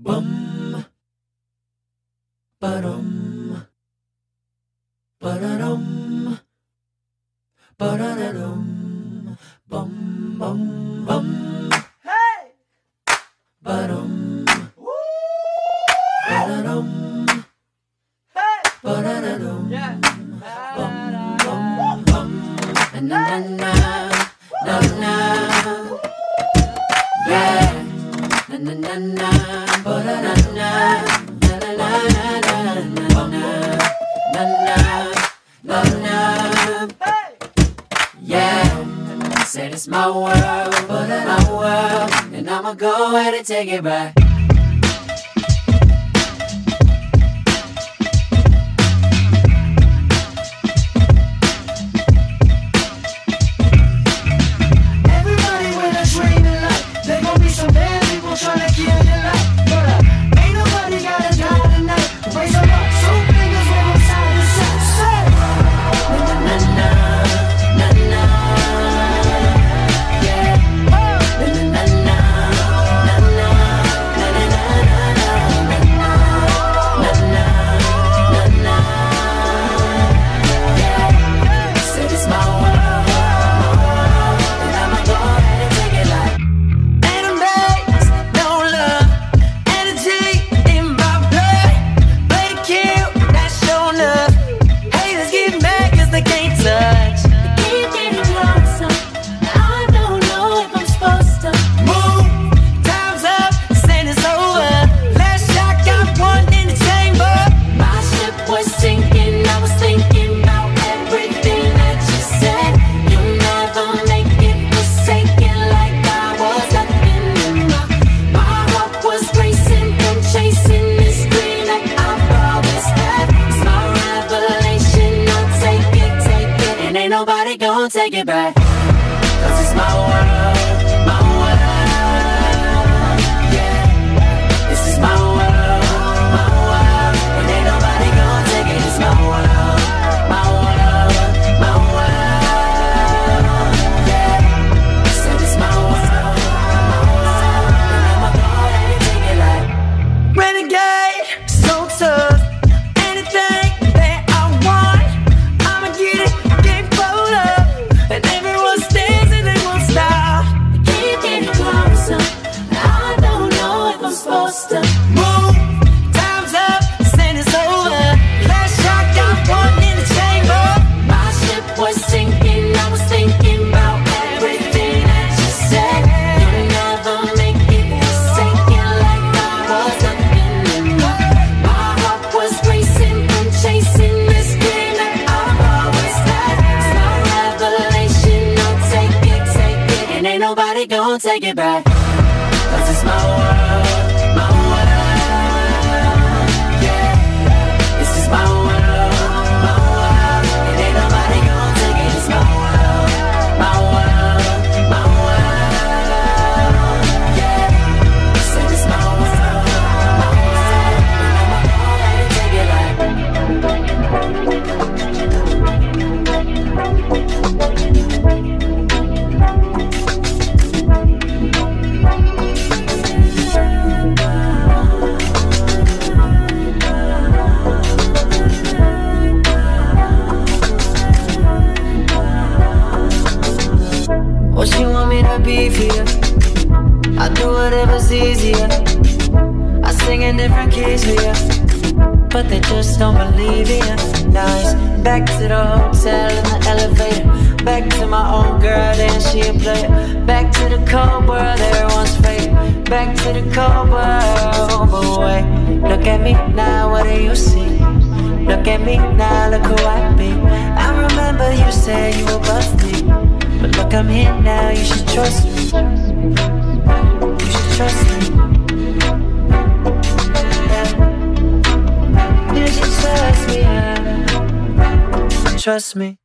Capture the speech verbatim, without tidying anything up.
Bum, ba-dum, ba-da-dum, ba-da-da-dum, bum, bum, bum. Hey! Ba-dum, ba-da-dum, hey! Ba-da-da-dum, yeah. Bum, bum, bum, and na-na-na-na-na. Yeah, na-na-na-na. Yeah, said it's my world, but my world, and I'ma go ahead and take it back. Everybody with a dream in life, there gon' be some bad people tryna kill your life. Nobody gon' take it back, 'cause it's my world, my world, yeah. This is my world, my world, and ain't nobody gon' take it. It's my world, my world, my world, yeah. Said it's my world, my world, and I'ma go ahead and take it like renegade, so tough. Nobody gon' take it back, 'cause it's my world, my world, yeah. This is my world, my world, and ain't nobody gon' take it. It's my world, my world, my world, yeah. Said it's my world, my world, and I'ma go ahead and take it like. What you want me to be for you? I do whatever's easier. I sing in different keys for you, but they just don't believe in you. Now it's back to the hotel in the elevator, back to my old girl, then she a player. Back to the cold world, everyone's fake. Back to the cold world, but wait. Look at me now, what do you see? Look at me now, look who I be. I remember you said you were above me, but look, I'm here now, you should trust me. You should trust me. Yeah. You should trust me, yeah. Trust me.